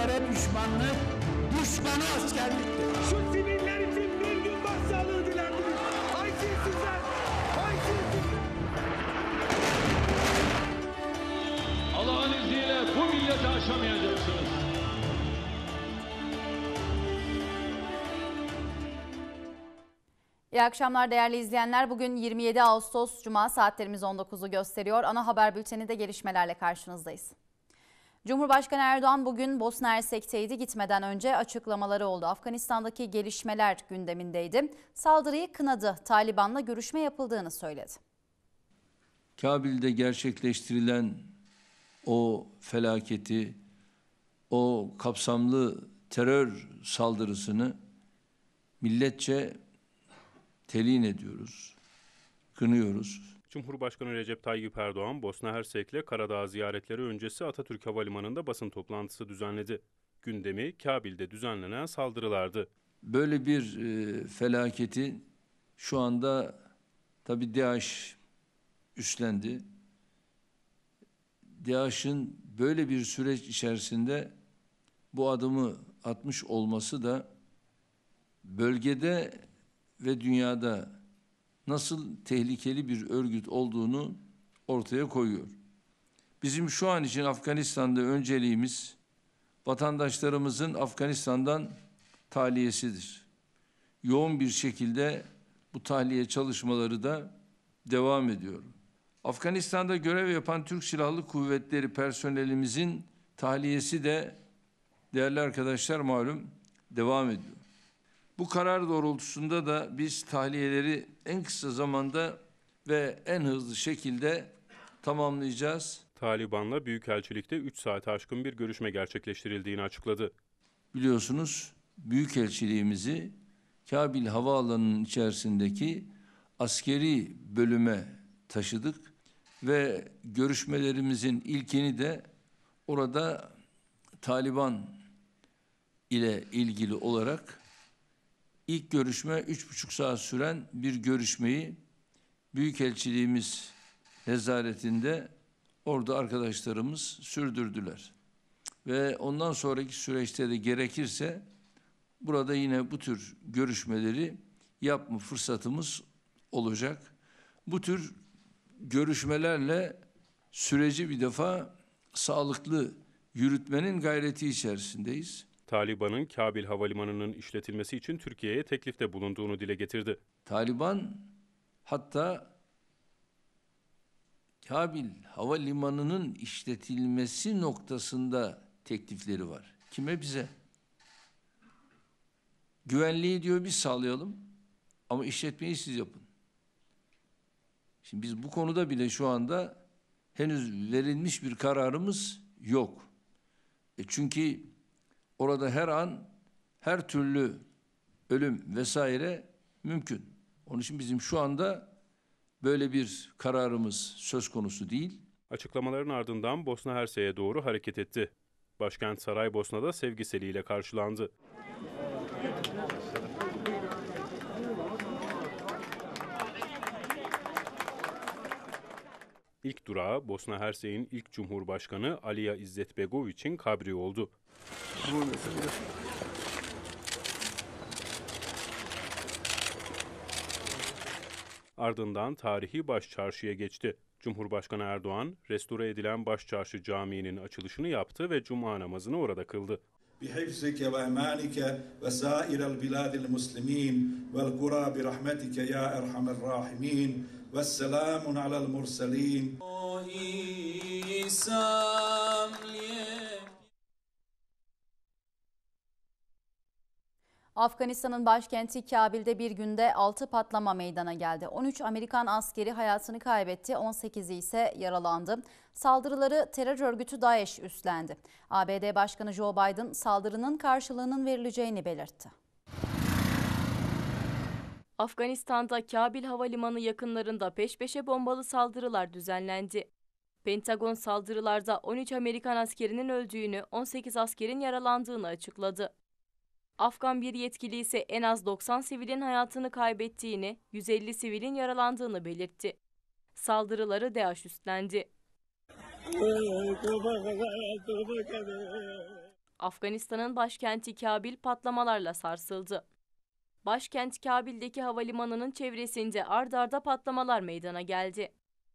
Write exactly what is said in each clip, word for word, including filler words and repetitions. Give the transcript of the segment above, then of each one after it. askerlere düşmanlık, düşmana askerliktir. Şu siviller için bir gün başsağlığı dilerdiniz. Haysiyetsizler, haysiyetsizler. Allah'ın izniyle bu milleti aşamayacaksınız. İyi akşamlar değerli izleyenler. Bugün yirmi yedi Ağustos Cuma, saatlerimiz on dokuzu gösteriyor. Ana haber bülteninde gelişmelerle karşınızdayız. Cumhurbaşkanı Erdoğan bugün Bosna-Hersek'teydi. Gitmeden önce açıklamaları oldu. Afganistan'daki gelişmeler gündemindeydi. Saldırıyı kınadı. Taliban'la görüşme yapıldığını söyledi. Kabil'de gerçekleştirilen o felaketi, o kapsamlı terör saldırısını milletçe telin ediyoruz, kınıyoruz. Cumhurbaşkanı Recep Tayyip Erdoğan, Bosna-Hersek'le Karadağ ziyaretleri öncesi Atatürk Havalimanı'nda basın toplantısı düzenledi. Gündemi Kabil'de düzenlenen saldırılardı. Böyle bir e, felaketi şu anda tabii DEAŞ üstlendi. DEAŞ'ın böyle bir süreç içerisinde bu adımı atmış olması da bölgede ve dünyada nasıl tehlikeli bir örgüt olduğunu ortaya koyuyor. Bizim şu an için Afganistan'da önceliğimiz vatandaşlarımızın Afganistan'dan tahliyesidir. Yoğun bir şekilde bu tahliye çalışmaları da devam ediyor. Afganistan'da görev yapan Türk Silahlı Kuvvetleri personelimizin tahliyesi de değerli arkadaşlar malum devam ediyor. Bu karar doğrultusunda da biz tahliyeleri en kısa zamanda ve en hızlı şekilde tamamlayacağız. Taliban'la Büyükelçilik'te üç saate aşkın bir görüşme gerçekleştirildiğini açıkladı. Biliyorsunuz Büyükelçiliğimizi Kabil Havaalanı'nın içerisindeki askeri bölüme taşıdık ve görüşmelerimizin ilkini de orada Taliban ile ilgili olarak İlk görüşme üç buçuk saat süren bir görüşmeyi Büyükelçiliğimiz nezaretinde orada arkadaşlarımız sürdürdüler. Ve ondan sonraki süreçte de gerekirse burada yine bu tür görüşmeleri yapma fırsatımız olacak. Bu tür görüşmelerle süreci bir defa sağlıklı yürütmenin gayreti içerisindeyiz. Taliban'ın Kabil Havalimanı'nın işletilmesi için Türkiye'ye teklifte bulunduğunu dile getirdi. Taliban hatta Kabil Havalimanı'nın işletilmesi noktasında teklifleri var. Kime? Bize. Güvenliği diyor biz sağlayalım ama işletmeyi siz yapın. Şimdi biz bu konuda bile şu anda henüz verilmiş bir kararımız yok. E çünkü orada her an her türlü ölüm vesaire mümkün. Onun için bizim şu anda böyle bir kararımız söz konusu değil. Açıklamaların ardından Bosna-Hersek'e doğru hareket etti. Başkent Saraybosna'da sevgi seliyle karşılandı. İlk durağı Bosna-Hersek'in ilk Cumhurbaşkanı Alija İzzetbegoviç'in kabri oldu. Ardından tarihi Başçarşı'ya geçti. Cumhurbaşkanı Erdoğan, restore edilen Başçarşı Camii'nin açılışını yaptı ve cuma namazını orada kıldı. Bihifzike ve emanike ve sairel biladil muslimin vel kura bi rahmetike ya erhamer rahimin ve selamun alel murselin. Afganistan'ın başkenti Kabil'de bir günde altı patlama meydana geldi. on üç Amerikan askeri hayatını kaybetti, on sekizi ise yaralandı. Saldırıları terör örgütü DEAŞ üstlendi. A B D Başkanı Joe Biden saldırının karşılığının verileceğini belirtti. Afganistan'da Kabil Havalimanı yakınlarında peş peşe bombalı saldırılar düzenlendi. Pentagon saldırılarda on üç Amerikan askerinin öldüğünü, on sekiz askerin yaralandığını açıkladı. Afgan bir yetkili ise en az doksan sivilin hayatını kaybettiğini, yüz elli sivilin yaralandığını belirtti. Saldırıları DEAŞ üstlendi. Afganistan'ın başkenti Kabil patlamalarla sarsıldı. Başkent Kabil'deki havalimanının çevresinde ard arda patlamalar meydana geldi.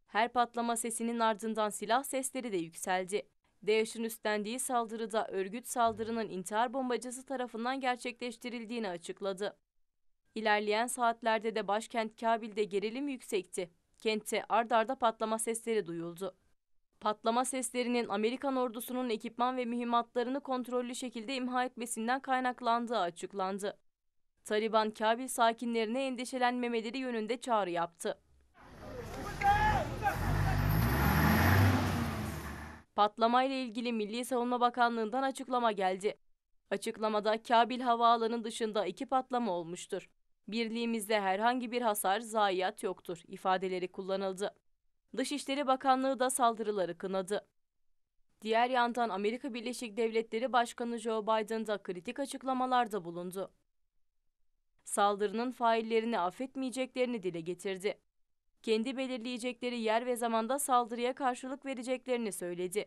Her patlama sesinin ardından silah sesleri de yükseldi. DEAŞ'ın üstlendiği saldırıda örgüt saldırının intihar bombacısı tarafından gerçekleştirildiğini açıkladı. İlerleyen saatlerde de başkent Kabil'de gerilim yüksekti. Kentte ard arda patlama sesleri duyuldu. Patlama seslerinin Amerikan ordusunun ekipman ve mühimmatlarını kontrollü şekilde imha etmesinden kaynaklandığı açıklandı. Taliban, Kabil sakinlerine endişelenmemeleri yönünde çağrı yaptı. Patlamayla ilgili Milli Savunma Bakanlığı'ndan açıklama geldi. Açıklamada Kabil Havaalanı dışında iki patlama olmuştur. Birliğimizde herhangi bir hasar, zayiat yoktur ifadeleri kullanıldı. Dışişleri Bakanlığı da saldırıları kınadı. Diğer yandan Amerika Birleşik Devletleri Başkanı Joe Biden da kritik açıklamalarda bulundu. Saldırının faillerini affetmeyeceklerini dile getirdi. Kendi belirleyecekleri yer ve zamanda saldırıya karşılık vereceklerini söyledi.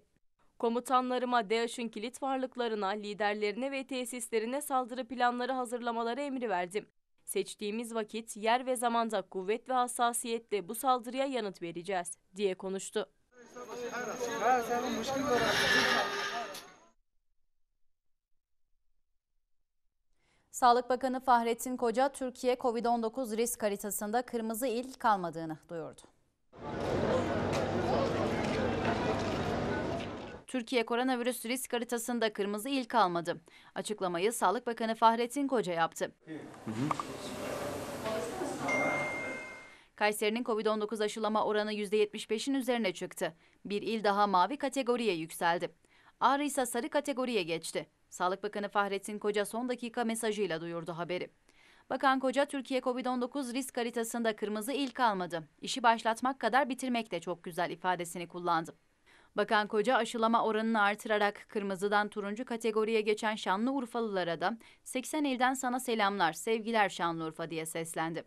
Komutanlarıma DEAŞ'ın kilit varlıklarına, liderlerine ve tesislerine saldırı planları hazırlamaları emri verdim. Seçtiğimiz vakit, yer ve zamanda kuvvet ve hassasiyetle bu saldırıya yanıt vereceğiz, diye konuştu. Sağlık Bakanı Fahrettin Koca, Türkiye kovid on dokuz risk haritasında kırmızı il kalmadığını duyurdu. Türkiye koronavirüs risk haritasında kırmızı il kalmadı. Açıklamayı Sağlık Bakanı Fahrettin Koca yaptı. Hı hı. Kayseri'nin kovid on dokuz aşılama oranı yüzde yetmiş beşin üzerine çıktı. Bir il daha mavi kategoriye yükseldi. Ağrı ise sarı kategoriye geçti. Sağlık Bakanı Fahrettin Koca son dakika mesajıyla duyurdu haberi. Bakan Koca, Türkiye kovid on dokuz risk haritasında kırmızı il kalmadı. İşi başlatmak kadar bitirmek de çok güzel ifadesini kullandı. Bakan Koca, aşılama oranını artırarak kırmızıdan turuncu kategoriye geçen Şanlıurfalılara da seksen ilden sana selamlar, sevgiler Şanlıurfa diye seslendi.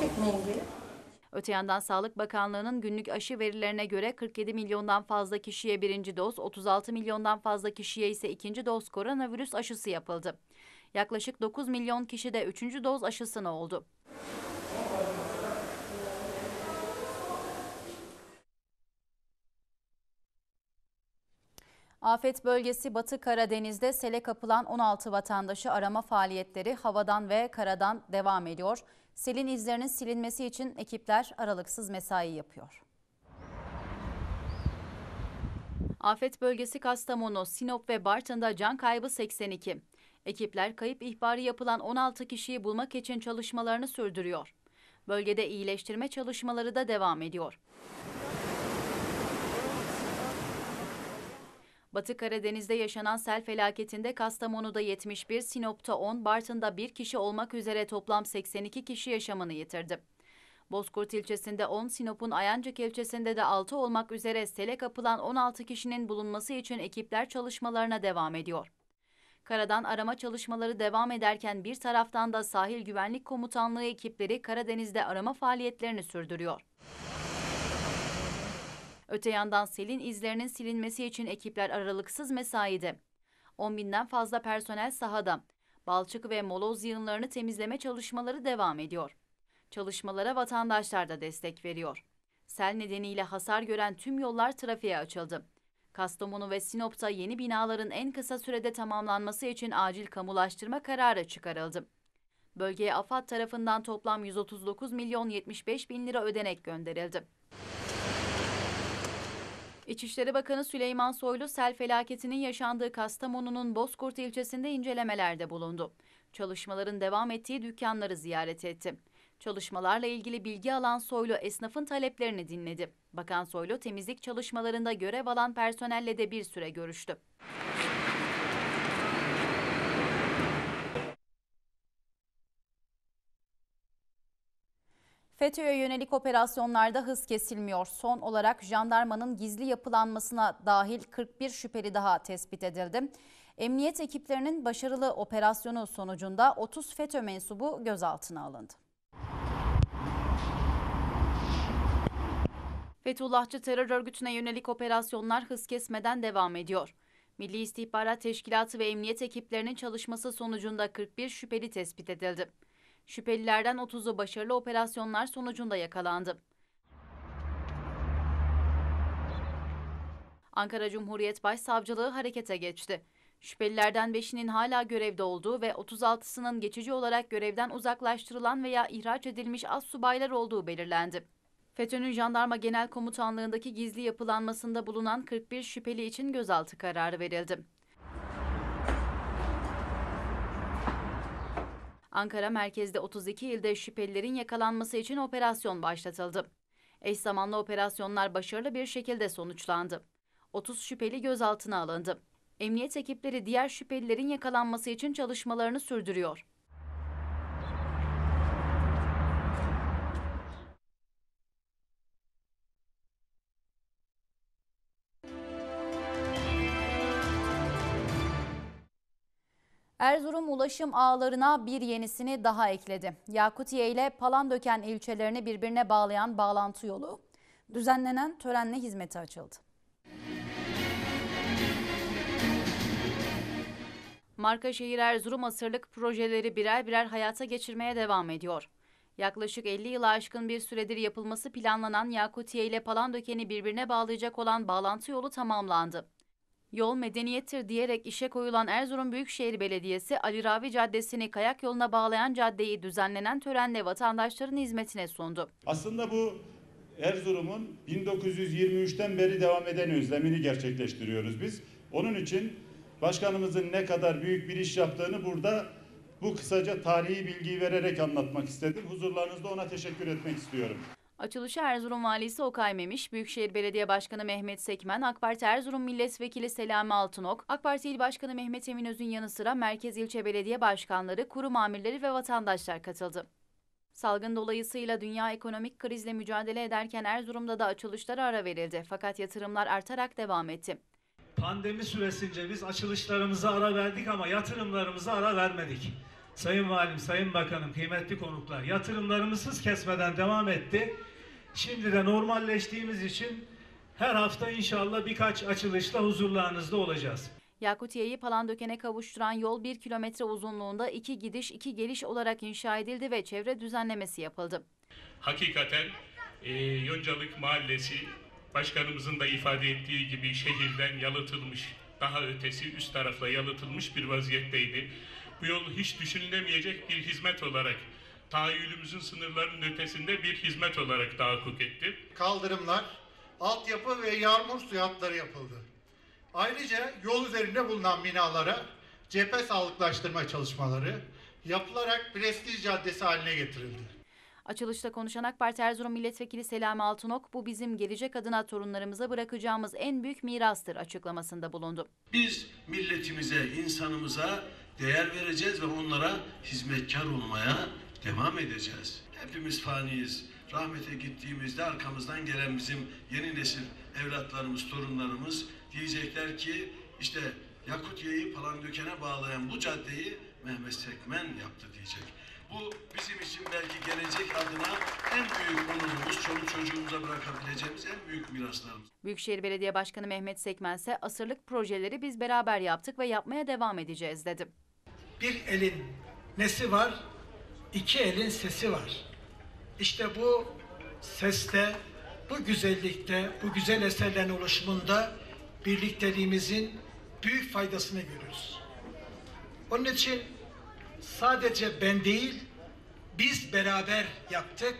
Çekmeyin. Öte yandan Sağlık Bakanlığı'nın günlük aşı verilerine göre kırk yedi milyondan fazla kişiye birinci doz, otuz altı milyondan fazla kişiye ise ikinci doz koronavirüs aşısı yapıldı. Yaklaşık dokuz milyon kişi de üçüncü doz aşısına oldu. Afet bölgesi Batı Karadeniz'de sele kapılan on altı vatandaşı arama faaliyetleri havadan ve karadan devam ediyor. Selin izlerinin silinmesi için ekipler aralıksız mesai yapıyor. Afet bölgesi Kastamonu, Sinop ve Bartın'da can kaybı seksen iki. Ekipler kayıp ihbarı yapılan on altı kişiyi bulmak için çalışmalarını sürdürüyor. Bölgede iyileştirme çalışmaları da devam ediyor. Batı Karadeniz'de yaşanan sel felaketinde Kastamonu'da yetmiş bir, Sinop'ta on, Bartın'da bir kişi olmak üzere toplam seksen iki kişi yaşamını yitirdi. Bozkurt ilçesinde on, Sinop'un Ayancık ilçesinde de altı olmak üzere sele kapılan on altı kişinin bulunması için ekipler çalışmalarına devam ediyor. Karadan arama çalışmaları devam ederken bir taraftan da Sosyal Güvenlik Komutanlığı ekipleri Karadeniz'de arama faaliyetlerini sürdürüyor. Öte yandan selin izlerinin silinmesi için ekipler aralıksız mesaide. on binden fazla personel sahada. Balçık ve moloz yığınlarını temizleme çalışmaları devam ediyor. Çalışmalara vatandaşlar da destek veriyor. Sel nedeniyle hasar gören tüm yollar trafiğe açıldı. Kastamonu ve Sinop'ta yeni binaların en kısa sürede tamamlanması için acil kamulaştırma kararı çıkarıldı. Bölgeye AFAD tarafından toplam yüz otuz dokuz milyon yetmiş beş bin lira ödenek gönderildi. İçişleri Bakanı Süleyman Soylu, sel felaketinin yaşandığı Kastamonu'nun Bozkurt ilçesinde incelemelerde bulundu. Çalışmaların devam ettiği dükkanları ziyaret etti. Çalışmalarla ilgili bilgi alan Soylu, esnafın taleplerini dinledi. Bakan Soylu, temizlik çalışmalarında görev alan personelle de bir süre görüştü. FETÖ'ye yönelik operasyonlarda hız kesilmiyor. Son olarak jandarmanın gizli yapılanmasına dahil kırk bir şüpheli daha tespit edildi. Emniyet ekiplerinin başarılı operasyonu sonucunda otuz FETÖ mensubu gözaltına alındı. Fethullahçı terör örgütüne yönelik operasyonlar hız kesmeden devam ediyor. Milli İstihbarat Teşkilatı ve emniyet ekiplerinin çalışması sonucunda kırk bir şüpheli tespit edildi. Şüphelilerden otuzu başarılı operasyonlar sonucunda yakalandı. Ankara Cumhuriyet Başsavcılığı harekete geçti. Şüphelilerden beşinin hala görevde olduğu ve otuz altısının geçici olarak görevden uzaklaştırılan veya ihraç edilmiş astsubaylar olduğu belirlendi. FETÖ'nün Jandarma Genel Komutanlığındaki gizli yapılanmasında bulunan kırk bir şüpheli için gözaltı kararı verildi. Ankara merkezde otuz iki ilde şüphelilerin yakalanması için operasyon başlatıldı. Eş zamanlı operasyonlar başarılı bir şekilde sonuçlandı. otuz şüpheli gözaltına alındı. Emniyet ekipleri diğer şüphelilerin yakalanması için çalışmalarını sürdürüyor. Erzurum ulaşım ağlarına bir yenisini daha ekledi. Yakutiye ile Palandöken ilçelerini birbirine bağlayan bağlantı yolu düzenlenen törenle hizmete açıldı. Markaşehir Erzurum asırlık projeleri birer birer hayata geçirmeye devam ediyor. Yaklaşık elli yıla aşkın bir süredir yapılması planlanan Yakutiye ile Palandöken'i birbirine bağlayacak olan bağlantı yolu tamamlandı. Yol medeniyettir diyerek işe koyulan Erzurum Büyükşehir Belediyesi, Ali Ravi Caddesi'ni kayak yoluna bağlayan caddeyi düzenlenen törenle vatandaşların hizmetine sundu. Aslında bu Erzurum'un bin dokuz yüz yirmi üçten beri devam eden özlemini gerçekleştiriyoruz biz. Onun için başkanımızın ne kadar büyük bir iş yaptığını burada bu kısaca tarihi bilgiyi vererek anlatmak istedim. Huzurlarınızda ona teşekkür etmek istiyorum. Açılışı Erzurum Valisi Okay Memiş, Büyükşehir Belediye Başkanı Mehmet Sekmen, AK Parti Erzurum Milletvekili Selami Altınok, AK Parti İl Başkanı Mehmet Eminöz'ün yanı sıra merkez ilçe belediye başkanları, kurum amirleri ve vatandaşlar katıldı. Salgın dolayısıyla dünya ekonomik krizle mücadele ederken Erzurum'da da açılışlara ara verildi. Fakat yatırımlar artarak devam etti. Pandemi süresince biz açılışlarımıza ara verdik ama yatırımlarımıza ara vermedik. Sayın Valim, Sayın Bakanım, kıymetli konuklar, yatırımlarımız kesmeden devam etti. Şimdi de normalleştiğimiz için her hafta inşallah birkaç açılışla huzurlarınızda olacağız. Yakutiye'yi Palandöken'e kavuşturan yol bir kilometre uzunluğunda iki gidiş iki geliş olarak inşa edildi ve çevre düzenlemesi yapıldı. Hakikaten e, Yoncalık Mahallesi başkanımızın da ifade ettiği gibi şehirden yalıtılmış, daha ötesi üst tarafla yalıtılmış bir vaziyetteydi. Bu yol hiç düşünülemeyecek bir hizmet olarak, tahayyülümüzün sınırlarının ötesinde bir hizmet olarak tahakkuk etti. Kaldırımlar, altyapı ve yağmur suyu hatları yapıldı. Ayrıca yol üzerinde bulunan binalara cephe sağlıklaştırma çalışmaları yapılarak prestij caddesi haline getirildi. Açılışta konuşan AK Parti Erzurum Milletvekili Selami Altınok, bu bizim gelecek adına torunlarımıza bırakacağımız en büyük mirastır açıklamasında bulundu. Biz milletimize, insanımıza değer vereceğiz ve onlara hizmetkar olmaya devam edeceğiz. Hepimiz faniyiz. Rahmete gittiğimizde arkamızdan gelen bizim yeni nesil evlatlarımız, torunlarımız diyecekler ki işte Yakutiye'yi Palandöken'e bağlayan bu caddeyi Mehmet Sekmen yaptı diyecek. Bu bizim için belki gelecek adına en büyük onurumuz, çoluk çocuğumuza bırakabileceğimiz en büyük miraslarımız. Büyükşehir Belediye Başkanı Mehmet Sekmen ise asırlık projeleri biz beraber yaptık ve yapmaya devam edeceğiz dedi. Bir elin nesi var, iki elin sesi var. İşte bu seste, bu güzellikte, bu güzel eserlerin oluşumunda birlikteliğimizin büyük faydasını görüyoruz. Onun için sadece ben değil, biz beraber yaptık,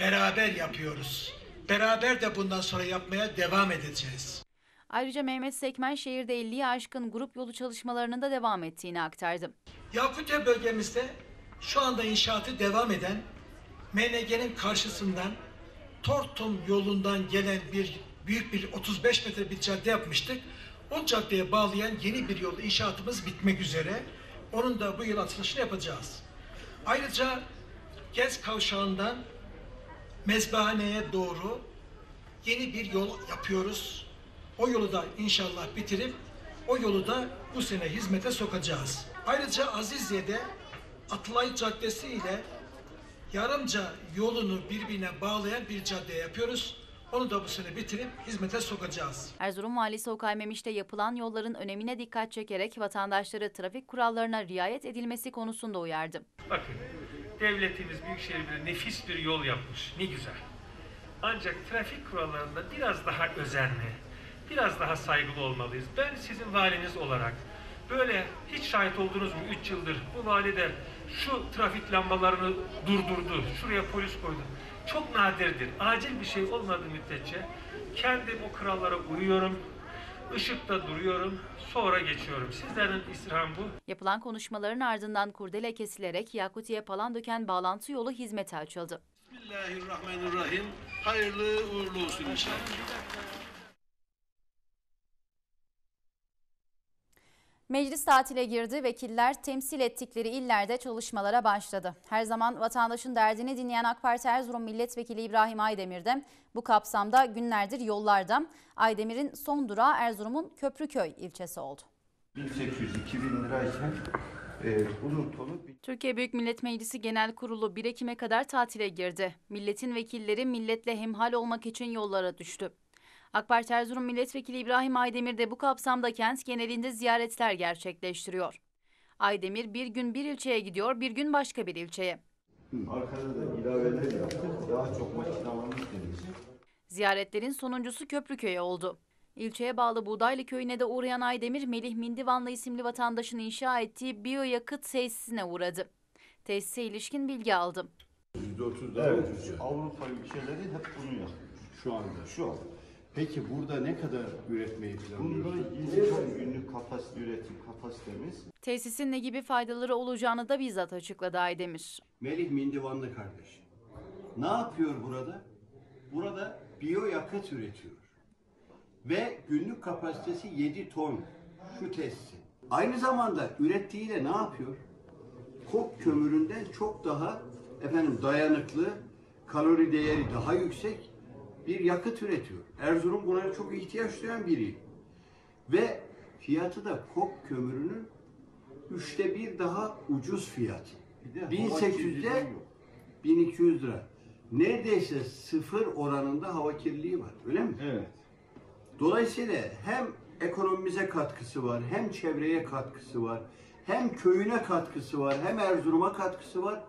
beraber yapıyoruz. Beraber de bundan sonra yapmaya devam edeceğiz. Ayrıca Mehmet Sekmen şehirde elliye aşkın grup yolu çalışmalarının da devam ettiğini aktardı. Yakutiye bölgemizde şu anda inşaatı devam eden M N G'nin karşısından Tortum yolundan gelen bir büyük bir otuz beş metre bir cadde yapmıştık. O caddeye bağlayan yeni bir yol inşaatımız bitmek üzere. Onun da bu yıl açılışını yapacağız. Ayrıca Gez Kavşağı'ndan Mezbahane'ye doğru yeni bir yol yapıyoruz. O yolu da inşallah bitirip o yolu da bu sene hizmete sokacağız. Ayrıca Azizye'de Atılay Caddesi ile Yarımca yolunu birbirine bağlayan bir cadde yapıyoruz. Onu da bu sene bitirip hizmete sokacağız. Erzurum Valisi Okay Memiş'te yapılan yolların önemine dikkat çekerek vatandaşları trafik kurallarına riayet edilmesi konusunda uyardı. Bakın, devletimiz Büyükşehir Belediye nefis bir yol yapmış. Ne güzel. Ancak trafik kurallarında biraz daha özenli, biraz daha saygılı olmalıyız. Ben sizin valiniz olarak böyle hiç şahit oldunuz mu üç yıldır? Bu vali de şu trafik lambalarını durdurdu, şuraya polis koydu. Çok nadirdir. Acil bir şey olmadığı müddetçe kendim o kurallara uyuyorum, ışıkta duruyorum, sonra geçiyorum. Sizlerin istirham bu. Yapılan konuşmaların ardından kurdele kesilerek Yakutiye Palandöken bağlantı yolu hizmete açıldı. Bismillahirrahmanirrahim. Hayırlı uğurlu olsun inşallah. Meclis tatile girdi, vekiller temsil ettikleri illerde çalışmalara başladı. Her zaman vatandaşın derdini dinleyen AK Parti Erzurum Milletvekili İbrahim Aydemir de bu kapsamda günlerdir yollarda. Aydemir'in son durağı Erzurum'un Köprüköy ilçesi oldu. bin sekiz yüz iki bin lira ise... Türkiye Büyük Millet Meclisi Genel Kurulu bir Ekim'e kadar tatile girdi. Milletin vekilleri milletle hemhal olmak için yollara düştü. AK Parti Erzurum Milletvekili İbrahim Aydemir de bu kapsamda kent genelinde ziyaretler gerçekleştiriyor. Aydemir bir gün bir ilçeye gidiyor, bir gün başka bir ilçeye. Arkada da ilaveler yaptık, daha çok makinalarımız gelecek. Ziyaretlerin sonuncusu Köprüköy'e oldu. İlçeye bağlı Buğdaylı Köyü'ne de uğrayan Aydemir, Melih Mindivanlı isimli vatandaşın inşa ettiği biyoyakıt tesisine uğradı. Tesise ilişkin bilgi aldım. yüzde otuz daha evet, Avrupa ülkeleri hep bunu yapıyor şu anda. Şu anda. Peki burada ne kadar üretmeyi planlıyoruz? Bunda yirmi günlük kapasite üretim kapasitemiz. Tesisin ne gibi faydaları olacağını da bizzat açıkladı Aydemir. Melih Mindivanlı kardeş. Ne yapıyor burada? Burada biyoyakıt üretiyor. Ve günlük kapasitesi yedi ton şu tesisi. Aynı zamanda ürettiğiyle ne yapıyor? Kok kömüründen çok daha efendim dayanıklı, kalori değeri daha yüksek bir yakıt üretiyor. Erzurum buna çok ihtiyaç duyan biri. Ve fiyatı da kok kömürünün üçte bir daha ucuz fiyat. bin sekiz yüzde bin iki yüz lira. Neredeyse sıfır oranında hava kirliliği var. Öyle mi? Evet. Dolayısıyla hem ekonomimize katkısı var, hem çevreye katkısı var, hem köyüne katkısı var, hem Erzurum'a katkısı var,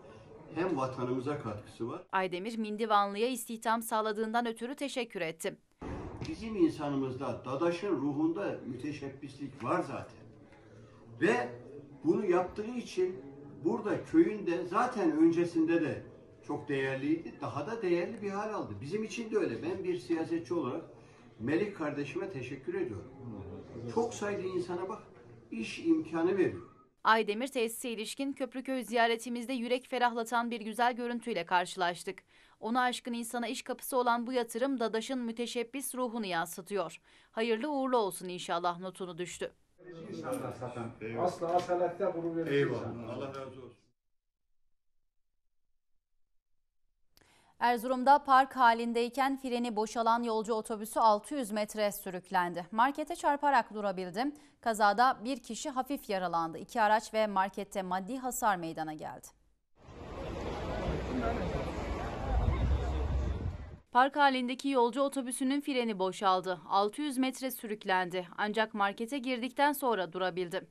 hem vatanımıza katkısı var. Aydemir, Mindivanlı'ya istihdam sağladığından ötürü teşekkür etti. Bizim insanımızda, Dadaş'ın ruhunda müteşebbislik var zaten. Ve bunu yaptığı için burada köyünde zaten öncesinde de çok değerliydi, daha da değerli bir hal aldı. Bizim için de öyle. Ben bir siyasetçi olarak Melih kardeşime teşekkür ediyorum. Çok saygılı insana bak, iş imkanı veriyor. Aydemir tesise ilişkin Köprüköy ziyaretimizde yürek ferahlatan bir güzel görüntüyle karşılaştık. Ona aşkın insana iş kapısı olan bu yatırım Dadaş'ın müteşebbis ruhunu yansıtıyor. Hayırlı uğurlu olsun inşallah notunu düştü. İnşallah zaten. Eyvallah. Asla asalette bunu verir. Eyvallah. Allah razı olsun. Erzurum'da park halindeyken freni boşalan yolcu otobüsü altı yüz metre sürüklendi. Markete çarparak durabildi. Kazada bir kişi hafif yaralandı. İki araç ve markette maddi hasar meydana geldi. Park halindeki yolcu otobüsünün freni boşaldı. altı yüz metre sürüklendi. Ancak markete girdikten sonra durabildi.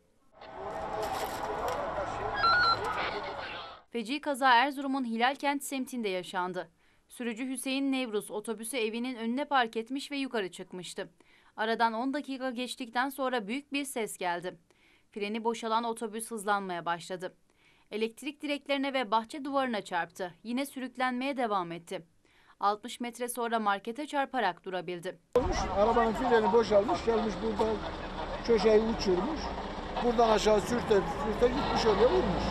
Feci kaza Erzurum'un Hilalkent semtinde yaşandı. Sürücü Hüseyin Nevruz otobüsü evinin önüne park etmiş ve yukarı çıkmıştı. Aradan on dakika geçtikten sonra büyük bir ses geldi. Freni boşalan otobüs hızlanmaya başladı. Elektrik direklerine ve bahçe duvarına çarptı. Yine sürüklenmeye devam etti. altmış metre sonra markete çarparak durabildi. Arabanın freni boşalmış, gelmiş buradan köşeyi uçurmuş. Buradan aşağı sürte sürte gitmiş, oraya vurmuş.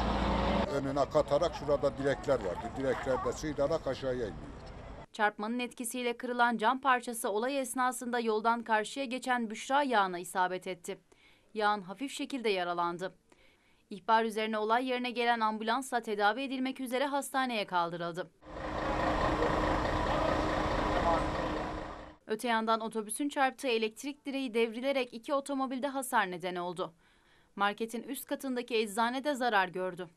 Önüne katarak şurada direkler vardı. Direklerde sıyranarak aşağıya iniyor. Çarpmanın etkisiyle kırılan cam parçası olay esnasında yoldan karşıya geçen Büşra Yağan'a isabet etti. Yağan hafif şekilde yaralandı. İhbar üzerine olay yerine gelen ambulansla tedavi edilmek üzere hastaneye kaldırıldı. Öte yandan otobüsün çarptığı elektrik direği devrilerek iki otomobilde hasar nedeni oldu. Marketin üst katındaki eczane de zarar gördü.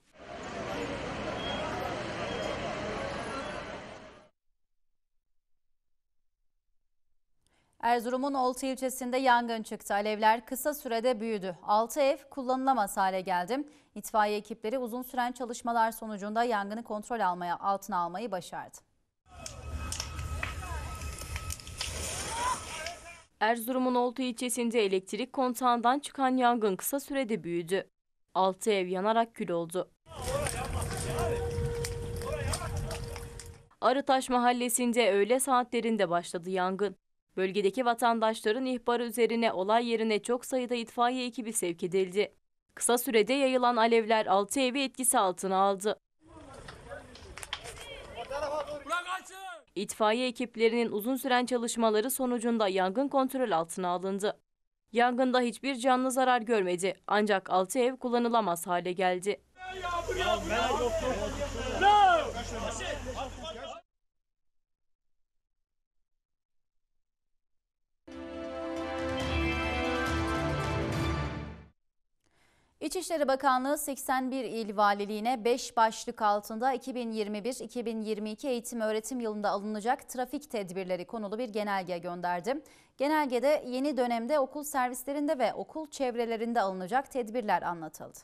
Erzurum'un Oltu ilçesinde yangın çıktı. Alevler kısa sürede büyüdü. altı ev kullanılamaz hale geldi. İtfaiye ekipleri uzun süren çalışmalar sonucunda yangını kontrol almaya, altına almayı başardı. Erzurum'un Oltu ilçesinde elektrik kontağından çıkan yangın kısa sürede büyüdü. altı ev yanarak kül oldu. Arıtaş mahallesinde öğle saatlerinde başladı yangın. Bölgedeki vatandaşların ihbarı üzerine olay yerine çok sayıda itfaiye ekibi sevk edildi. Kısa sürede yayılan alevler altı evi etkisi altına aldı. İtfaiye ekiplerinin uzun süren çalışmaları sonucunda yangın kontrol altına alındı. Yangında hiçbir canlı zarar görmedi, ancak altı ev kullanılamaz hale geldi. İçişleri Bakanlığı seksen bir il valiliğine beş başlık altında iki bin yirmi bir iki bin yirmi iki eğitim öğretim yılında alınacak trafik tedbirleri konulu bir genelge gönderdi. Genelgede yeni dönemde okul servislerinde ve okul çevrelerinde alınacak tedbirler anlatıldı.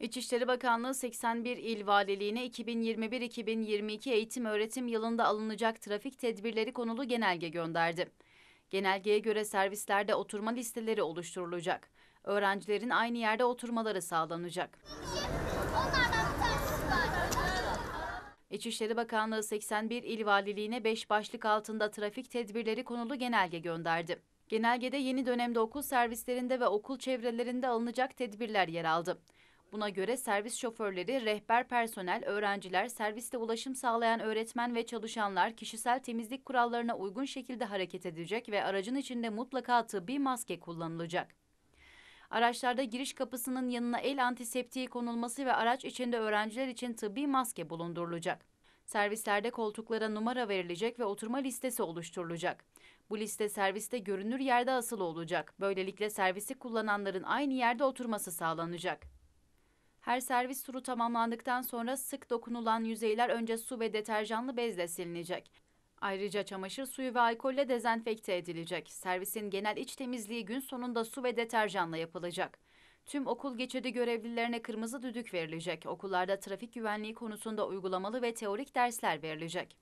İçişleri Bakanlığı seksen bir il valiliğine iki bin yirmi bir iki bin yirmi iki eğitim öğretim yılında alınacak trafik tedbirleri konulu genelge gönderdi. Genelgeye göre servislerde oturma listeleri oluşturulacak. Öğrencilerin aynı yerde oturmaları sağlanacak. İçişleri Bakanlığı seksen bir il valiliğine beş başlık altında trafik tedbirleri konulu genelge gönderdi. Genelgede yeni dönemde okul servislerinde ve okul çevrelerinde alınacak tedbirler yer aldı. Buna göre servis şoförleri, rehber personel, öğrenciler, serviste ulaşım sağlayan öğretmen ve çalışanlar kişisel temizlik kurallarına uygun şekilde hareket edecek ve aracın içinde mutlaka tıbbi maske kullanılacak. Araçlarda giriş kapısının yanına el antiseptiği konulması ve araç içinde öğrenciler için tıbbi maske bulundurulacak. Servislerde koltuklara numara verilecek ve oturma listesi oluşturulacak. Bu liste serviste görünür yerde asılı olacak. Böylelikle servisi kullananların aynı yerde oturması sağlanacak. Her servis turu tamamlandıktan sonra sık dokunulan yüzeyler önce su ve deterjanlı bezle silinecek. Ayrıca çamaşır suyu ve alkolle dezenfekte edilecek. Servisin genel iç temizliği gün sonunda su ve deterjanla yapılacak. Tüm okul geçidi görevlilerine kırmızı düdük verilecek. Okullarda trafik güvenliği konusunda uygulamalı ve teorik dersler verilecek.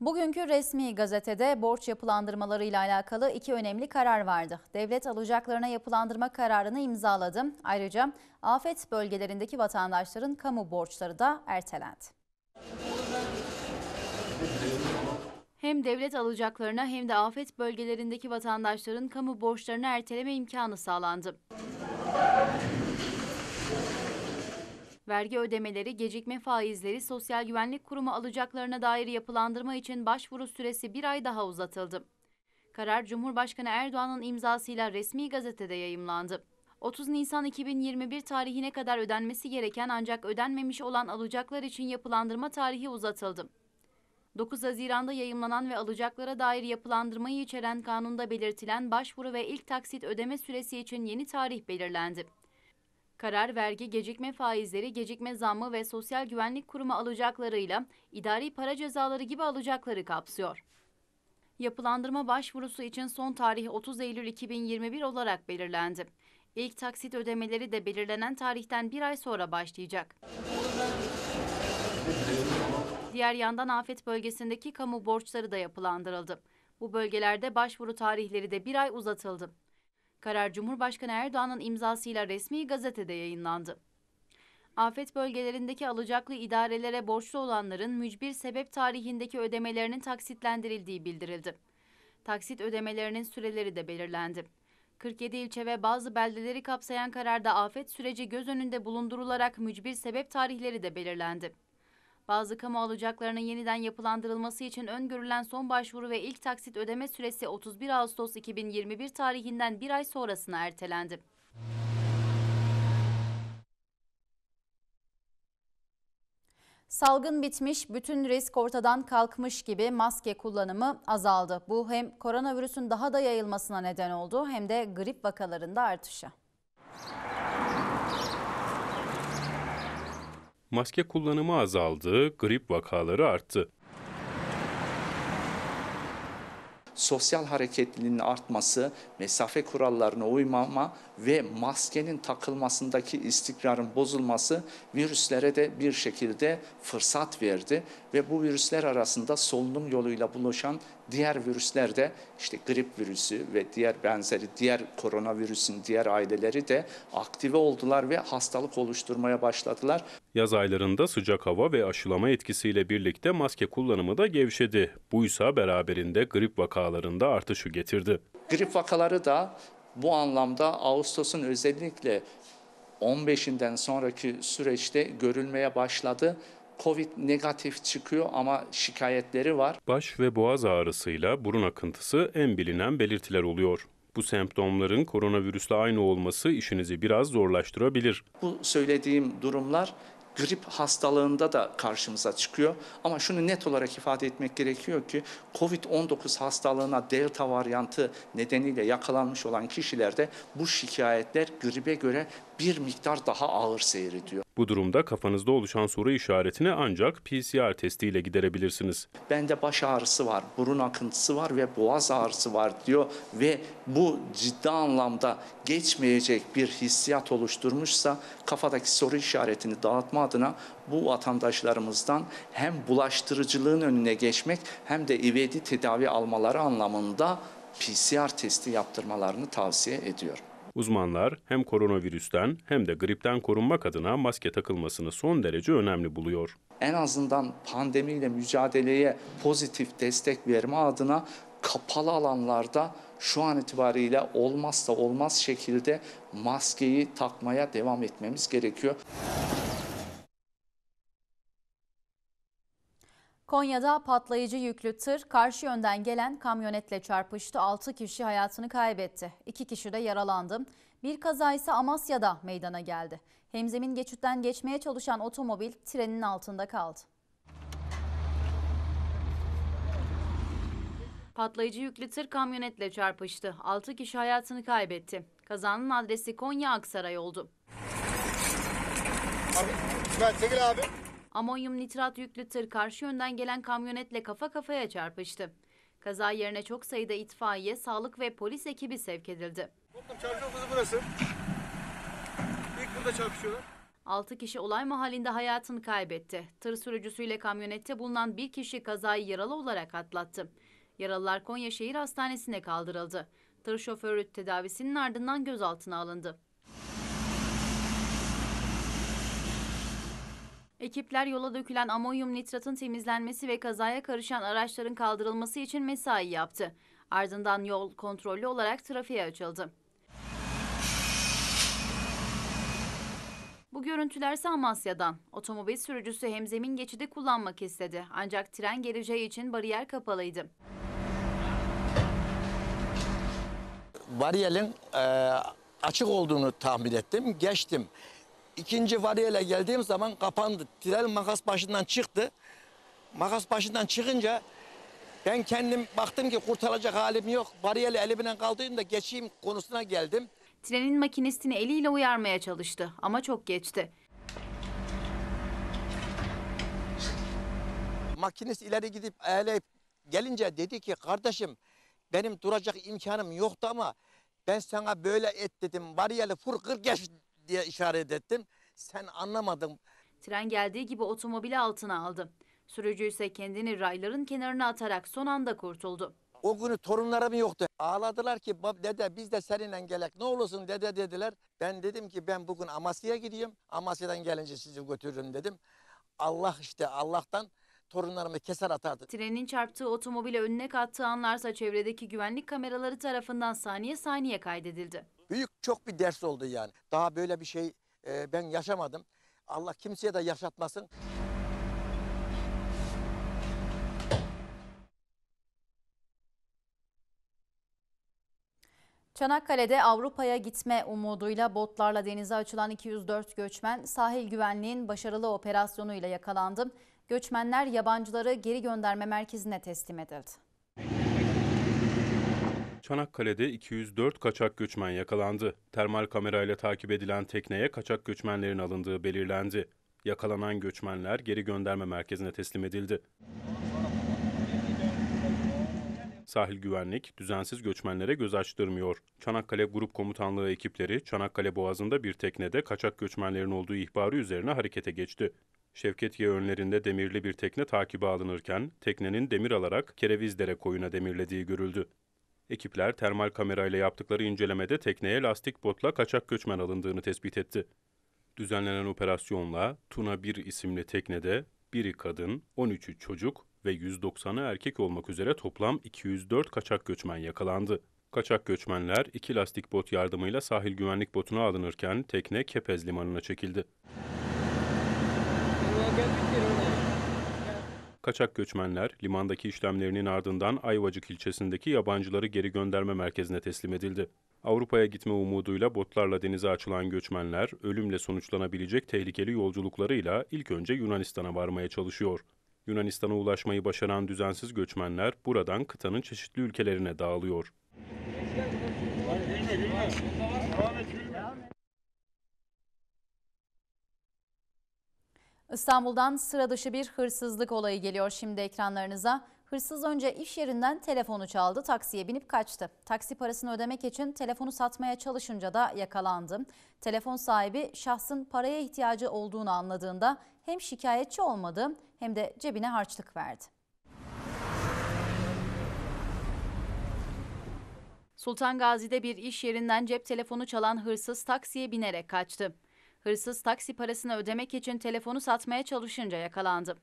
Bugünkü Resmi Gazete'de borç yapılandırmalarıyla alakalı iki önemli karar vardı. Devlet alacaklarına yapılandırma kararını imzaladı. Ayrıca afet bölgelerindeki vatandaşların kamu borçları da ertelendi. Hem devlet alacaklarına hem de afet bölgelerindeki vatandaşların kamu borçlarını erteleme imkanı sağlandı. Vergi ödemeleri, gecikme faizleri, Sosyal Güvenlik Kurumu alacaklarına dair yapılandırma için başvuru süresi bir ay daha uzatıldı. Karar Cumhurbaşkanı Erdoğan'ın imzasıyla Resmi Gazete'de yayımlandı. otuz Nisan iki bin yirmi bir tarihine kadar ödenmesi gereken ancak ödenmemiş olan alacaklar için yapılandırma tarihi uzatıldı. dokuz Haziran'da yayımlanan ve alacaklara dair yapılandırmayı içeren kanunda belirtilen başvuru ve ilk taksit ödeme süresi için yeni tarih belirlendi. Karar vergi, gecikme faizleri, gecikme zammı ve Sosyal Güvenlik Kurumu alacaklarıyla idari para cezaları gibi alacakları kapsıyor. Yapılandırma başvurusu için son tarih otuz Eylül iki bin yirmi bir olarak belirlendi. İlk taksit ödemeleri de belirlenen tarihten bir ay sonra başlayacak. Diğer yandan afet bölgesindeki kamu borçları da yapılandırıldı. Bu bölgelerde başvuru tarihleri de bir ay uzatıldı. Karar Cumhurbaşkanı Erdoğan'ın imzasıyla Resmi Gazete'de yayınlandı. Afet bölgelerindeki alacaklı idarelere borçlu olanların mücbir sebep tarihindeki ödemelerinin taksitlendirildiği bildirildi. Taksit ödemelerinin süreleri de belirlendi. kırk yedi ilçe ve bazı beldeleri kapsayan kararda afet süreci göz önünde bulundurularak mücbir sebep tarihleri de belirlendi. Bazı kamu alacaklarının yeniden yapılandırılması için öngörülen son başvuru ve ilk taksit ödeme süresi otuz bir Ağustos iki bin yirmi bir tarihinden bir ay sonrasına ertelendi. Salgın bitmiş, bütün risk ortadan kalkmış gibi maske kullanımı azaldı. Bu hem koronavirüsün daha da yayılmasına neden oldu hem de grip vakalarında artışa. maske kullanımı azaldı, grip vakaları arttı. Sosyal hareketliliğin artması, mesafe kurallarına uymama ve maskenin takılmasındaki istikrarın bozulması virüslere de bir şekilde fırsat verdi. Ve bu virüsler arasında solunum yoluyla buluşan diğer virüsler de, işte grip virüsü ve diğer benzeri diğer koronavirüsün diğer aileleri de aktive oldular ve hastalık oluşturmaya başladılar. Yaz aylarında sıcak hava ve aşılama etkisiyle birlikte maske kullanımı da gevşedi. Buysa beraberinde grip vakalarında artışı getirdi. Grip vakaları da bu anlamda Ağustos'un özellikle on beşinden sonraki süreçte görülmeye başladı. Covid negatif çıkıyor ama şikayetleri var. Baş ve boğaz ağrısıyla burun akıntısı en bilinen belirtiler oluyor. Bu semptomların koronavirüsle aynı olması işinizi biraz zorlaştırabilir. Bu söylediğim durumlar grip hastalığında da karşımıza çıkıyor. Ama şunu net olarak ifade etmek gerekiyor ki Covid on dokuz hastalığına delta varyantı nedeniyle yakalanmış olan kişilerde bu şikayetler gribe göre bir miktar daha ağır seyrediyor. Bu durumda kafanızda oluşan soru işaretini ancak P C R testiyle giderebilirsiniz. Bende baş ağrısı var, burun akıntısı var ve boğaz ağrısı var diyor ve bu ciddi anlamda geçmeyecek bir hissiyat oluşturmuşsa kafadaki soru işaretini dağıtma adına bu vatandaşlarımızdan hem bulaştırıcılığın önüne geçmek hem de ivedi tedavi almaları anlamında P C R testi yaptırmalarını tavsiye ediyorum. Uzmanlar hem koronavirüsten hem de gripten korunmak adına maske takılmasını son derece önemli buluyor. En azından pandemiyle mücadeleye pozitif destek verme adına kapalı alanlarda şu an itibariyle olmazsa olmaz şekilde maskeyi takmaya devam etmemiz gerekiyor. Konya'da patlayıcı yüklü tır karşı yönden gelen kamyonetle çarpıştı. altı kişi hayatını kaybetti. iki kişi de yaralandı. Bir kaza ise Amasya'da meydana geldi. Hemzemin geçitten geçmeye çalışan otomobil trenin altında kaldı. Patlayıcı yüklü tır kamyonetle çarpıştı. altı kişi hayatını kaybetti. Kazanın adresi Konya Aksaray oldu. Abi, ben çekil abi. Amonyum nitrat yüklü tır karşı yönden gelen kamyonetle kafa kafaya çarpıştı. Kaza yerine çok sayıda itfaiye, sağlık ve polis ekibi sevk edildi. altı kişi olay mahallinde hayatını kaybetti. Tır sürücüsüyle kamyonette bulunan bir kişi kazayı yaralı olarak atlattı. Yaralılar Konya Şehir Hastanesi'ne kaldırıldı. Tır şoförü tedavisinin ardından gözaltına alındı. Ekipler yola dökülen amonyum nitratın temizlenmesi ve kazaya karışan araçların kaldırılması için mesai yaptı. Ardından yol kontrollü olarak trafiğe açıldı. Bu görüntüler ise Amasya'dan. Otomobil sürücüsü hemzemin geçidi kullanmak istedi. Ancak tren geleceği için bariyer kapalıydı. Bariyerin e, açık olduğunu tahmin ettim, geçtim. İkinci variyele geldiğim zaman kapandı. Tren makas başından çıktı. Makas başından çıkınca ben kendim baktım ki kurtaracak halim yok. Variyeli elimden kaldığımda geçeyim konusuna geldim. Trenin makinistini eliyle uyarmaya çalıştı ama çok geçti. Makinist ileri gidip eğleyip gelince dedi ki kardeşim benim duracak imkanım yoktu ama ben sana böyle et dedim. Variyeli fır kır geç diye işaret ettim. Sen anlamadın. Tren geldiği gibi otomobili altına aldı. Sürücü ise kendini rayların kenarına atarak son anda kurtuldu. O günü torunlarım yoktu. Ağladılar ki dede biz de seninle gelek ne olursun dede dediler. Ben dedim ki ben bugün Amasya'ya gidiyorum. Amasya'dan gelince sizi götürürüm dedim. Allah işte Allah'tan torunlarımı keser atardı. Trenin çarptığı otomobile önüne kattığı anlarsa çevredeki güvenlik kameraları tarafından saniye saniye kaydedildi. Büyük çok bir ders oldu yani. Daha böyle bir şey e, ben yaşamadım. Allah kimseye de yaşatmasın. Çanakkale'de Avrupa'ya gitme umuduyla botlarla denize açılan iki yüz dört göçmen sahil güvenliğin başarılı operasyonuyla yakalandı. Göçmenler yabancıları geri gönderme merkezine teslim edildi. Çanakkale'de iki yüz dört kaçak göçmen yakalandı. Termal kamerayla takip edilen tekneye kaçak göçmenlerin alındığı belirlendi. Yakalanan göçmenler geri gönderme merkezine teslim edildi. Sahil güvenlik düzensiz göçmenlere göz açtırmıyor. Çanakkale Grup Komutanlığı ekipleri Çanakkale Boğazı'nda bir teknede kaçak göçmenlerin olduğu ihbarı üzerine harekete geçti. Şevketiye önlerinde demirli bir tekne takibe alınırken teknenin demir alarak Kerevizdere koyuna demirlediği görüldü. Ekipler termal kamerayla yaptıkları incelemede tekneye lastik botla kaçak göçmen alındığını tespit etti. Düzenlenen operasyonla Tuna bir isimli teknede biri kadın, on üçü çocuk ve yüz doksanı erkek olmak üzere toplam iki yüz dört kaçak göçmen yakalandı. Kaçak göçmenler iki lastik bot yardımıyla sahil güvenlik botuna alınırken tekne Kepez Limanı'na çekildi. Kaçak göçmenler limandaki işlemlerinin ardından Ayvacık ilçesindeki yabancıları geri gönderme merkezine teslim edildi. Avrupa'ya gitme umuduyla botlarla denize açılan göçmenler ölümle sonuçlanabilecek tehlikeli yolculuklarıyla ilk önce Yunanistan'a varmaya çalışıyor. Yunanistan'a ulaşmayı başaran düzensiz göçmenler buradan kıtanın çeşitli ülkelerine dağılıyor. İstanbul'dan sıra dışı bir hırsızlık olayı geliyor şimdi ekranlarınıza. Hırsız önce iş yerinden telefonu çaldı, taksiye binip kaçtı. Taksi parasını ödemek için telefonu satmaya çalışınca da yakalandı. Telefon sahibi şahsın paraya ihtiyacı olduğunu anladığında hem şikayetçi olmadı hem de cebine harçlık verdi. Sultan Gazi'de bir iş yerinden cep telefonu çalan hırsız taksiye binerek kaçtı. Hırsız taksi parasını ödemek için telefonu satmaya çalışınca yakalandı.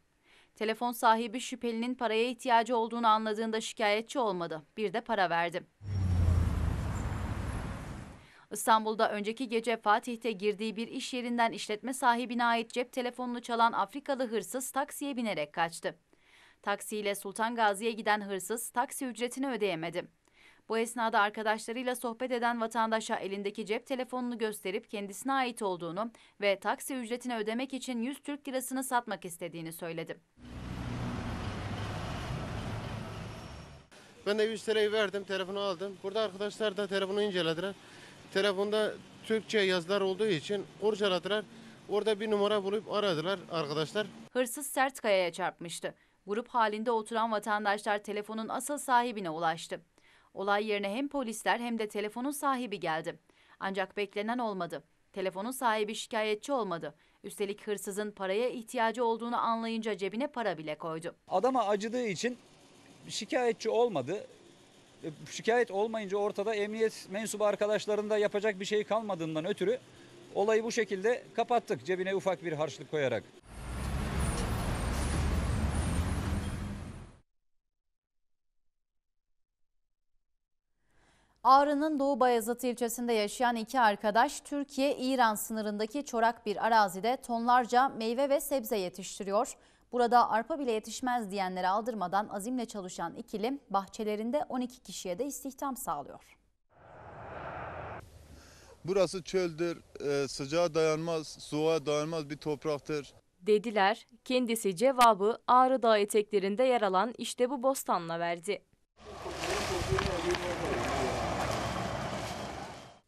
Telefon sahibi şüphelinin paraya ihtiyacı olduğunu anladığında şikayetçi olmadı. Bir de para verdi. İstanbul'da önceki gece Fatih'te girdiği bir iş yerinden işletme sahibine ait cep telefonunu çalan Afrikalı hırsız taksiye binerek kaçtı. Taksiyle Sultan Gazi'ye giden hırsız taksi ücretini ödeyemedi. Bu esnada arkadaşlarıyla sohbet eden vatandaşa elindeki cep telefonunu gösterip kendisine ait olduğunu ve taksi ücretini ödemek için yüz Türk lirasını satmak istediğini söyledi. Ben de yüz lirayı verdim, telefonu aldım. Burada arkadaşlar da telefonu incelediler. Telefonda Türkçe yazılar olduğu için kurcaladılar. Orada bir numara bulup aradılar arkadaşlar. Hırsız sert kayaya çarpmıştı. Grup halinde oturan vatandaşlar telefonun asıl sahibine ulaştı. Olay yerine hem polisler hem de telefonun sahibi geldi. Ancak beklenen olmadı. Telefonun sahibi şikayetçi olmadı. Üstelik hırsızın paraya ihtiyacı olduğunu anlayınca cebine para bile koydu. Adama acıdığı için şikayetçi olmadı. Şikayet olmayınca ortada emniyet mensubu arkadaşlarında yapacak bir şey kalmadığından ötürü olayı bu şekilde kapattık, cebine ufak bir harçlık koyarak. Ağrı'nın Doğu Beyazıt ilçesinde yaşayan iki arkadaş Türkiye-İran sınırındaki çorak bir arazide tonlarca meyve ve sebze yetiştiriyor. Burada arpa bile yetişmez diyenlere aldırmadan azimle çalışan ikili bahçelerinde on iki kişiye de istihdam sağlıyor. Burası çöldür, sıcağa dayanmaz, suya dayanmaz bir topraktır dediler. Kendisi cevabı Ağrı Dağı eteklerinde yer alan işte bu bostanla verdi.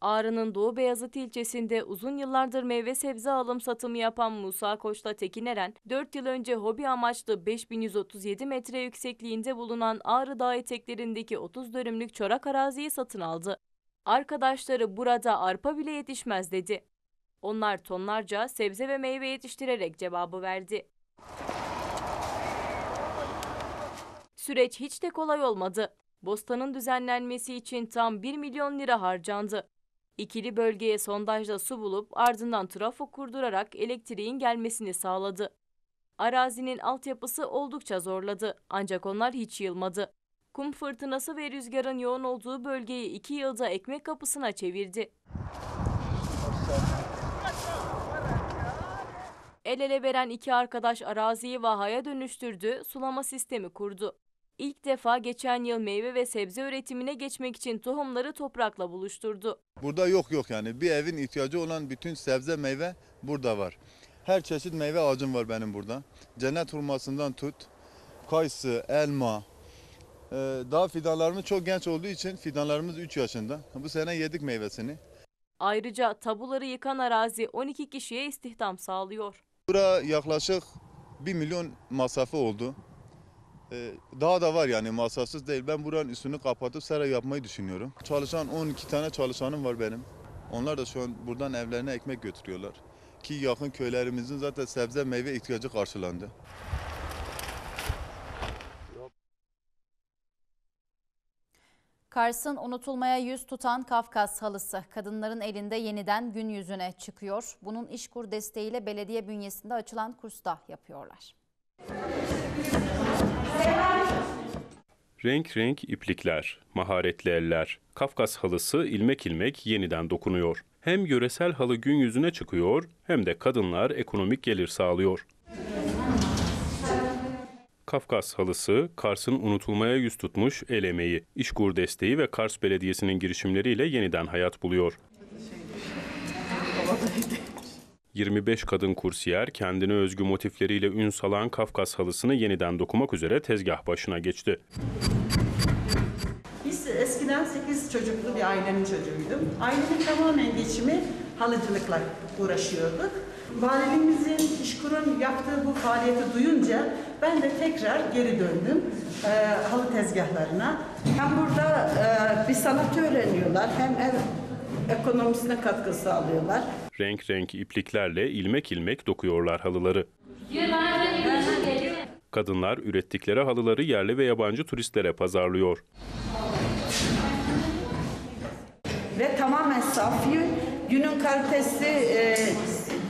Ağrı'nın Doğu Beyazıt ilçesinde uzun yıllardır meyve sebze alım satımı yapan Musa Koç'la Tekin Eren, dört yıl önce hobi amaçlı beş bin yüz otuz yedi metre yüksekliğinde bulunan Ağrı Dağı eteklerindeki otuz dönümlük çorak araziyi satın aldı. Arkadaşları burada arpa bile yetişmez dedi. Onlar tonlarca sebze ve meyve yetiştirerek cevabı verdi. Süreç hiç de kolay olmadı. Bostanın düzenlenmesi için tam bir milyon lira harcandı. İkili bölgeye sondajla su bulup ardından trafo kurdurarak elektriğin gelmesini sağladı. Arazinin altyapısı oldukça zorladı ancak onlar hiç yılmadı. Kum fırtınası ve rüzgarın yoğun olduğu bölgeyi iki yılda ekmek kapısına çevirdi. El ele veren iki arkadaş araziyi vahaya dönüştürdü, sulama sistemi kurdu. İlk defa geçen yıl meyve ve sebze üretimine geçmek için tohumları toprakla buluşturdu. Burada yok yok yani bir evin ihtiyacı olan bütün sebze meyve burada var. Her çeşit meyve ağacım var benim burada. Cennet hurmasından tut, kayısı, elma. Ee, daha fidanlarımız çok genç olduğu için fidanlarımız üç yaşında. Bu sene yedik meyvesini. Ayrıca tabuları yıkan arazi on iki kişiye istihdam sağlıyor. Bura yaklaşık bir milyon masrafı oldu. Ee, daha da var yani, masrafsız değil. Ben buranın üstünü kapatıp saray yapmayı düşünüyorum. Çalışan on iki tane çalışanım var benim. Onlar da şu an buradan evlerine ekmek götürüyorlar. Ki yakın köylerimizin zaten sebze meyve ihtiyacı karşılandı. Kars'ın unutulmaya yüz tutan Kafkas halısı kadınların elinde yeniden gün yüzüne çıkıyor. Bunun İşkur desteğiyle belediye bünyesinde açılan kursta yapıyorlar. Renk renk iplikler, maharetli eller, Kafkas halısı ilmek ilmek yeniden dokunuyor. Hem yöresel halı gün yüzüne çıkıyor hem de kadınlar ekonomik gelir sağlıyor. Kafkas halısı, Kars'ın unutulmaya yüz tutmuş el emeği, İşkur desteği ve Kars Belediyesi'nin girişimleriyle yeniden hayat buluyor. yirmi beş kadın kursiyer kendine özgü motifleriyle ün salan Kafkas halısını yeniden dokumak üzere tezgah başına geçti. Biz eskiden sekiz çocuklu bir ailenin çocuğuydum. Ailenin tamamen geçimi halıcılıkla uğraşıyorduk. Valiliğimizin, İşkur'un yaptığı bu faaliyeti duyunca ben de tekrar geri döndüm e, halı tezgahlarına. Hem burada e, bir sanatı öğreniyorlar hem ev ekonomisine katkı sağlıyorlar. Renk renk ipliklerle ilmek ilmek dokuyorlar halıları. Kadınlar ürettikleri halıları yerli ve yabancı turistlere pazarlıyor. Ve tamamen safi, günün kalitesi e,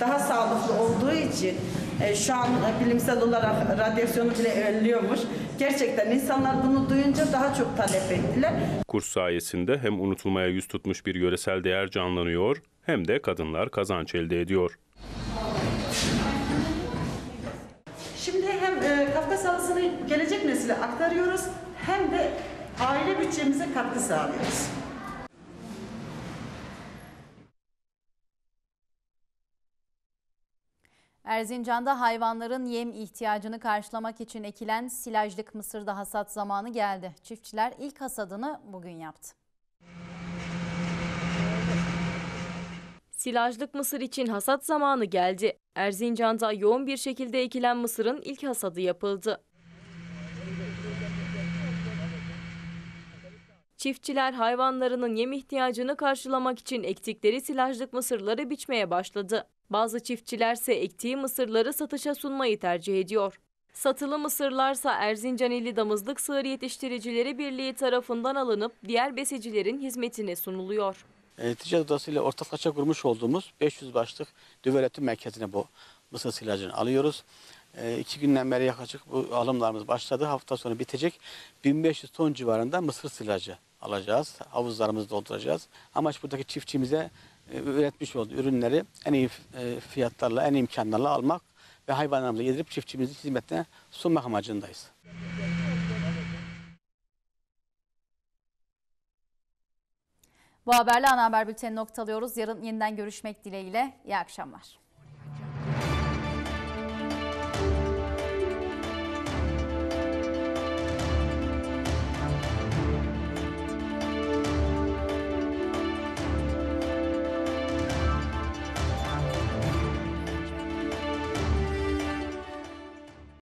daha sağlıklı olduğu için e, şu an bilimsel olarak radyasyonu bile önlüyormuş. Gerçekten insanlar bunu duyunca daha çok talep ettiler. Kurs sayesinde hem unutulmaya yüz tutmuş bir yöresel değer canlanıyor hem de kadınlar kazanç elde ediyor. Şimdi hem e, Kafkas halısını gelecek nesile aktarıyoruz hem de aile bütçemize katkı sağlıyoruz. Erzincan'da hayvanların yem ihtiyacını karşılamak için ekilen silajlık mısırda hasat zamanı geldi. Çiftçiler ilk hasadını bugün yaptı. Silajlık mısır için hasat zamanı geldi. Erzincan'da yoğun bir şekilde ekilen mısırın ilk hasadı yapıldı. Çiftçiler hayvanlarının yem ihtiyacını karşılamak için ektikleri silajlık mısırları biçmeye başladı. Bazı çiftçilerse ektiği mısırları satışa sunmayı tercih ediyor. Satılı mısırlarsa Erzincan ili Damızlık Sığır Yetiştiricileri Birliği tarafından alınıp diğer besicilerin hizmetine sunuluyor. E, ticaret odasıyla ortak kaça kurmuş olduğumuz beş yüz başlık düveletim merkezine bu mısır silajını alıyoruz. E, iki günden beri yaklaşık bu alımlarımız başladı. Hafta sonu bitecek. bin beş yüz ton civarında mısır silajı alacağız. Havuzlarımızı dolduracağız. Amaç buradaki çiftçimize üretmiş olduğu ürünleri en iyi fiyatlarla, en iyi imkanlarla almak ve hayvanlarımızı yedirip çiftçimizin hizmetine sunmak amacındayız. Bu haberle ana haber bültenini noktalıyoruz. Yarın yeniden görüşmek dileğiyle. İyi akşamlar.